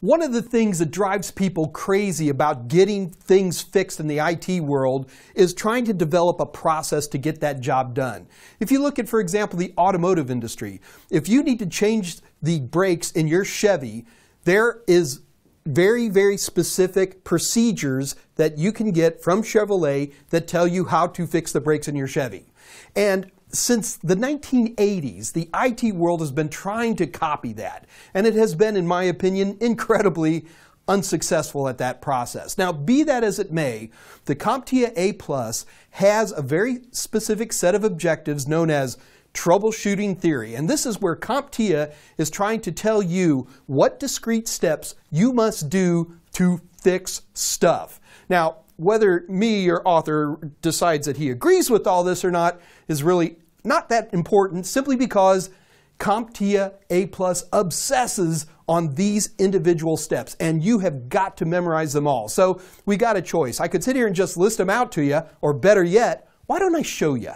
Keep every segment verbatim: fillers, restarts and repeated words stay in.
One of the things that drives people crazy about getting things fixed in the I T world is trying to develop a process to get that job done. If you look at, for example, the automotive industry, if you need to change the brakes in your Chevy, there is very, very specific procedures that you can get from Chevrolet that tell you how to fix the brakes in your Chevy. And since the nineteen eighties, the I T world has been trying to copy that, and it has been, in my opinion, incredibly unsuccessful at that process. Now, be that as it may, the CompTIA A plus has a very specific set of objectives known as troubleshooting theory, and this is where CompTIA is trying to tell you what discrete steps you must do to fix stuff. Now, whether me, your author, decides that he agrees with all this or not is really not that important, simply because CompTIA A plus obsesses on these individual steps, and you have got to memorize them all. So we got a choice. I could sit here and just list them out to you, or better yet, why don't I show you?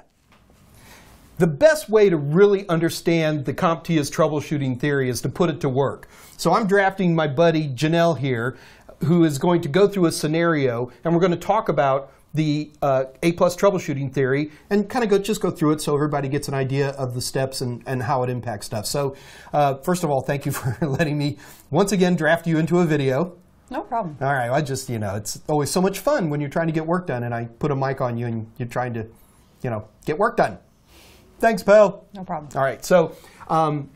The best way to really understand the CompTIA's troubleshooting theory is to put it to work. So I'm drafting my buddy Janelle here, who is going to go through a scenario, and we're going to talk about the uh, A plus troubleshooting theory and kind of go, just go through it so everybody gets an idea of the steps and, and how it impacts stuff. So uh, first of all, thank you for letting me once again draft you into a video. No problem. All right, well, I just, you know, it's always so much fun when you're trying to get work done and I put a mic on you and you're trying to, you know, get work done. Thanks, pal. No problem. All right, so um,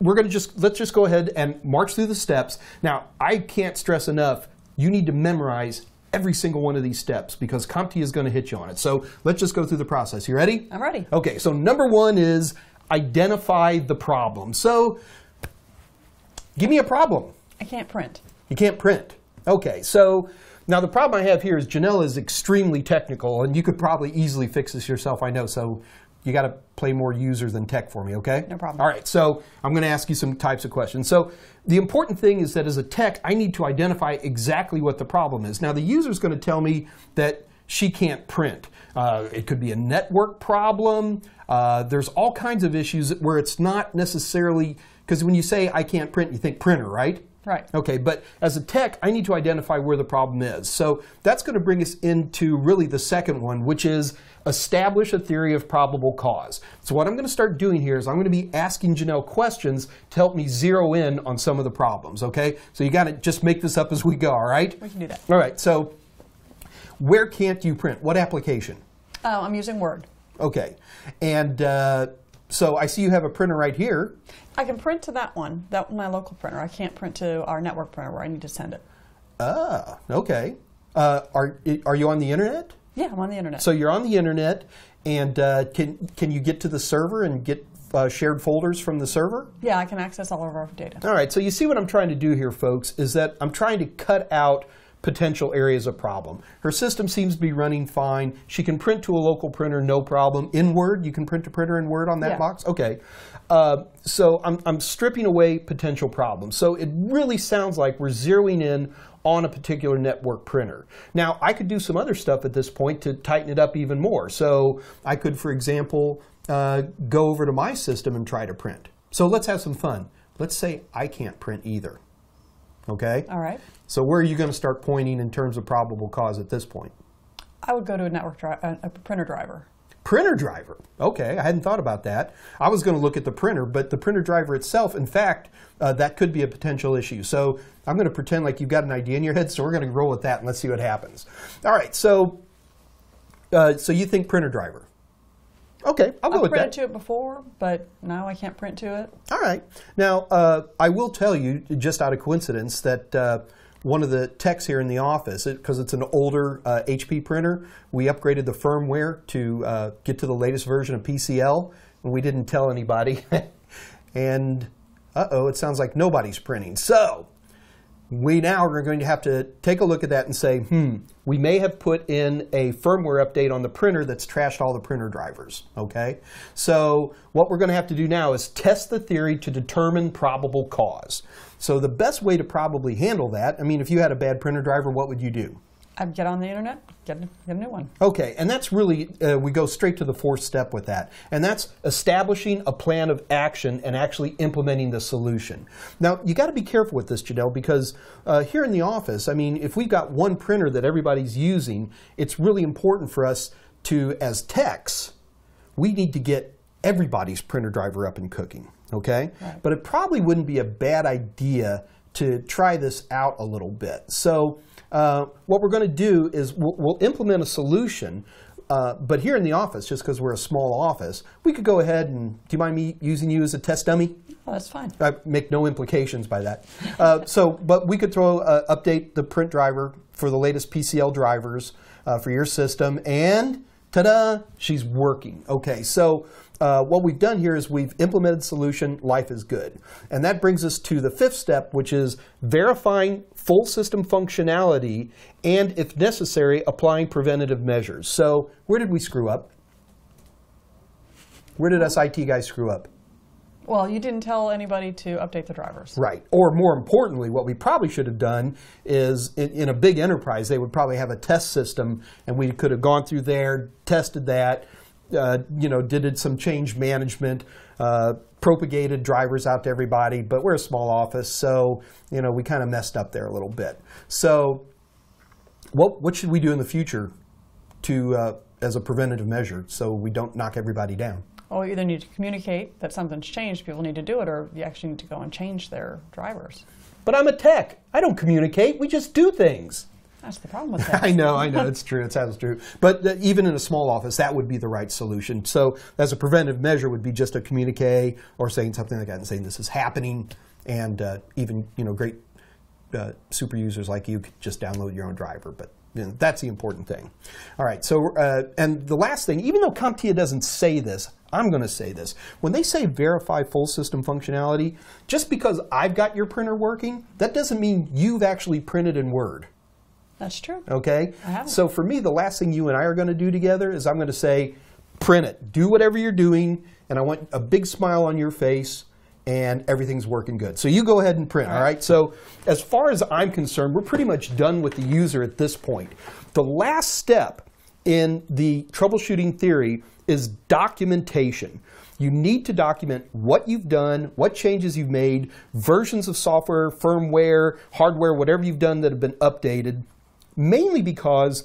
we're going to just, let's just go ahead and march through the steps. Now, I can't stress enough, you need to memorize every single one of these steps because CompTIA is going to hit you on it. So let's just go through the process. You ready? I'm ready. Okay, so number one is identify the problem. So give me a problem. I can't print. You can't print. Okay, so now the problem I have here is Janelle is extremely technical, and you could probably easily fix this yourself, I know, so you got to play more user than tech for me, okay? No problem. All right, so I'm going to ask you some types of questions. So the important thing is that as a tech, I need to identify exactly what the problem is. Now, the user is going to tell me that she can't print. Uh, it could be a network problem. Uh, there's all kinds of issues where it's not necessarily, because when you say I can't print, you think printer, right? Right. Okay, but as a tech, I need to identify where the problem is. So that's going to bring us into really the second one, which is establish a theory of probable cause. So what I'm going to start doing here is I'm going to be asking Janelle questions to help me zero in on some of the problems, okay? So you got to just make this up as we go, all right? We can do that. All right, so where can't you print? What application? Oh, I'm using Word. Okay, and uh, so I see you have a printer right here. I can print to that one, that my local printer. I can't print to our network printer where I need to send it. Ah, okay. Uh, are, are you on the internet? Yeah, I'm on the internet. So you're on the internet, and uh, can, can you get to the server and get uh, shared folders from the server? Yeah, I can access all of our data. All right, so you see what I'm trying to do here, folks, is that I'm trying to cut out potential areas of problem. Her system seems to be running fine. She can print to a local printer, no problem. In Word, you can print to printer in Word on that yeah. box? Okay. Uh, so I'm, I'm stripping away potential problems. So it really sounds like we're zeroing in on a particular network printer. Now, I could do some other stuff at this point to tighten it up even more. So I could, for example, uh, go over to my system and try to print. So let's have some fun. Let's say I can't print either. Okay? All right. So where are you going to start pointing in terms of probable cause at this point? I would go to a network dri a printer driver. Printer driver. Okay, I hadn't thought about that. I was going to look at the printer, but the printer driver itself, in fact, uh, that could be a potential issue. So I'm going to pretend like you've got an idea in your head, so we're going to roll with that and let's see what happens. All right, so uh, so you think printer driver. Okay, I'll go I've with that. I've printed to it before, but now I can't print to it. All right. Now, uh, I will tell you, just out of coincidence, that uh, one of the techs here in the office, because it, it's an older uh, H P printer, we upgraded the firmware to uh, get to the latest version of P C L, and we didn't tell anybody. And, uh-oh, it sounds like nobody's printing. So we now are going to have to take a look at that and say, hmm, we may have put in a firmware update on the printer that's trashed all the printer drivers, okay? So what we're going to have to do now is test the theory to determine probable cause. So the best way to probably handle that, I mean, if you had a bad printer driver, what would you do? Uh, get on the internet, get, get a new one. Okay, and that's really, uh, we go straight to the fourth step with that. And that's establishing a plan of action and actually implementing the solution. Now, you got to be careful with this, Janelle, because uh, here in the office, I mean, if we've got one printer that everybody's using, it's really important for us to, as techs, we need to get everybody's printer driver up and cooking, okay? Right. But it probably wouldn't be a bad idea to try this out a little bit. So uh, what we're going to do is we'll, we'll implement a solution, uh, but here in the office, just because we're a small office, we could go ahead and, do you mind me using you as a test dummy? Oh, that's fine. I make no implications by that. Uh, so, but we could throw uh, update the print driver for the latest P C L drivers uh, for your system, and ta-da, she's working. Okay, so uh, what we've done here is we've implemented solution, life is good. And that brings us to the fifth step, which is verifying full system functionality and, if necessary, applying preventative measures. So where did we screw up? Where did us I T guys screw up? Well, you didn't tell anybody to update the drivers. Right. Or more importantly, what we probably should have done is in, in a big enterprise, they would probably have a test system, and we could have gone through there, tested that, uh, you know, did some change management, uh, propagated drivers out to everybody. But we're a small office, so, you know, we kind of messed up there a little bit. So what, what should we do in the future to, uh, as a preventative measure so we don't knock everybody down? Well, we either need to communicate that something's changed, people need to do it, or you actually need to go and change their drivers. But I'm a tech. I don't communicate. We just do things. That's the problem with that. I know, I know. It's true. It sounds true. But uh, even in a small office, that would be the right solution. So as a preventive measure would be just a communique or saying something like that and saying this is happening, and uh, even, you know, great uh, super users like you could just download your own driver. But you know, that's the important thing. All right. So, uh, and the last thing, even though CompTIA doesn't say this, I'm going to say this. When they say verify full system functionality, just because I've got your printer working, that doesn't mean you've actually printed in Word. That's true. Okay? I haven't. So for me, the last thing you and I are going to do together is I'm going to say, print it. Do whatever you're doing, and I want a big smile on your face, and everything's working good. So you go ahead and print, all right? All right? So as far as I'm concerned, we're pretty much done with the user at this point. The last step in the troubleshooting theory is documentation. You need to document what you've done, what changes you've made, versions of software, firmware, hardware, whatever you've done that have been updated, mainly because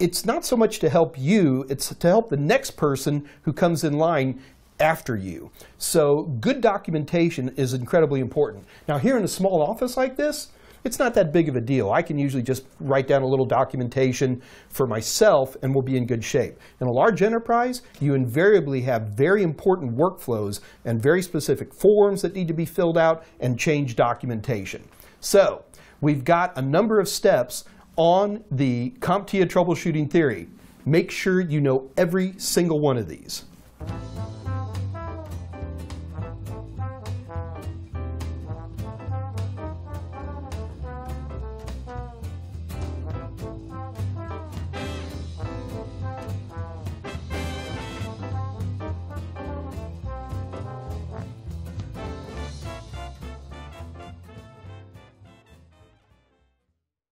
it's not so much to help you, it's to help the next person who comes in line after you. So good documentation is incredibly important. Now here in a small office like this, it's not that big of a deal. I can usually just write down a little documentation for myself and we'll be in good shape. In a large enterprise, you invariably have very important workflows and very specific forms that need to be filled out and change documentation. So we've got a number of steps on the CompTIA troubleshooting theory. Make sure you know every single one of these.